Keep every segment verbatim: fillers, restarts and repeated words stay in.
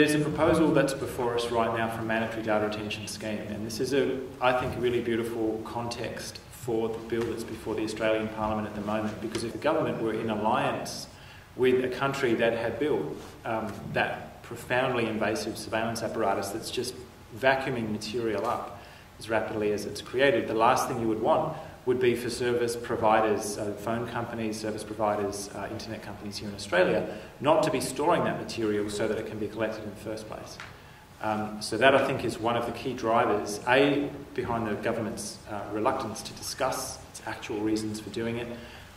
there's a proposal that's before us right now for a mandatory data retention scheme, and this is, a, I think, a really beautiful context for the bill that's before the Australian Parliament at the moment, because if the government were in alliance with a country that had built um, that profoundly invasive surveillance apparatus that's just vacuuming material up as rapidly as it's created, the last thing you would want would be for service providers, uh, phone companies, service providers, uh, internet companies here in Australia, not to be storing that material so that it can be collected in the first place. Um, so that, I think, is one of the key drivers, A, behind the government's uh, reluctance to discuss its actual reasons for doing it,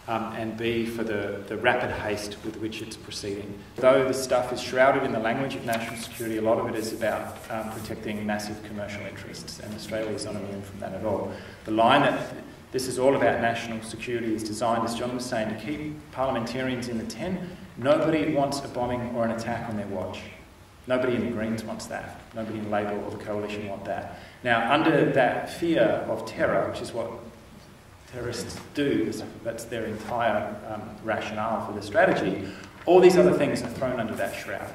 um, and B, for the, the rapid haste with which it's proceeding. Though the stuff is shrouded in the language of national security, a lot of it is about um, protecting massive commercial interests, and Australia is not immune from that at all. The line that this is all about national security is designed, as John was saying, to keep parliamentarians in the tent. Nobody wants a bombing or an attack on their watch. Nobody in the Greens wants that. Nobody in Labor or the Coalition want that. Now, under that fear of terror, which is what terrorists do, that's their entire um, rationale for the strategy, all these other things are thrown under that shroud.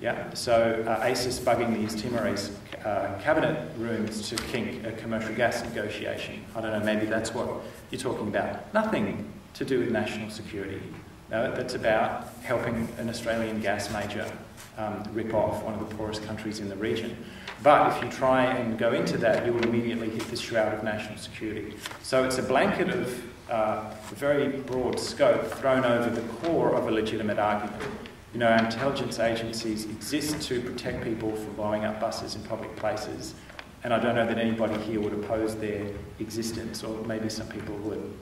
Yeah, so uh, ASIS bugging the East Timorese uh, cabinet rooms to kink a commercial gas negotiation. I don't know, maybe that's what you're talking about. Nothing to do with national security. No, that's about helping an Australian gas major um, rip off one of the poorest countries in the region. But if you try and go into that, you will immediately hit this shroud of national security. So it's a blanket of uh, very broad scope thrown over the core of a legitimate argument. You know, our intelligence agencies exist to protect people from blowing up buses in public places, and I don't know that anybody here would oppose their existence, or maybe some people would.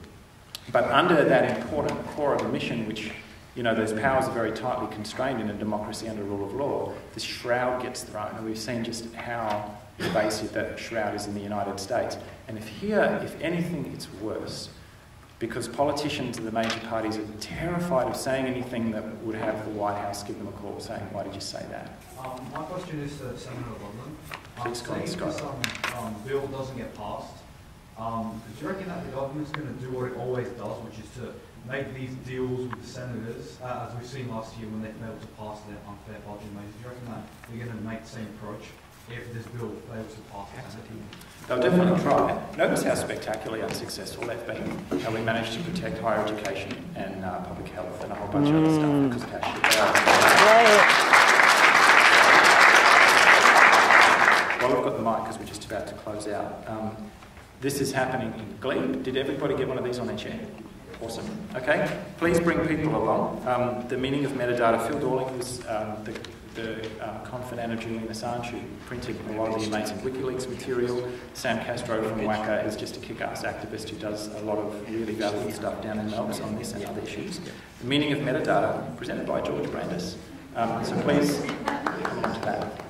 But under that important core of a mission, which, you know, those powers are very tightly constrained in a democracy under rule of law, this shroud gets thrown, and we've seen just how invasive that shroud is in the United States. And if here, if anything, it's worse, because politicians of the major parties are terrified of saying anything that would have the White House give them a call saying, why did you say that? Um, my question is to Senator London. Please go on, Scott. This um, um, bill doesn't get passed. Um, do you reckon that the government's going to do what it always does, which is to make these deals with the senators, uh, as we've seen last year when they failed to pass their unfair budget measures? Do you reckon that they're going to make the same approach if this bill fails to pass? They'll definitely try. Notice how spectacularly unsuccessful they've been, how we managed to protect higher education and uh, public health and a whole bunch mm. of other stuff because cash. Well, I've got the mic because we're just about to close out. Um, this is happening in Glebe. Did everybody get one of these on their chair? Awesome. Okay. Please bring people along. Um, the Meaning of Metadata. Phil Dorling was um, the the um, confidant of Julian Assange, who printed a lot of the amazing WikiLeaks material. Sam Castro from WACA is just a kick-ass activist who does a lot of really valuable stuff down in Melbourne on this and other issues. The Meaning of Metadata, presented by George Brandis. Um, so please come on to that.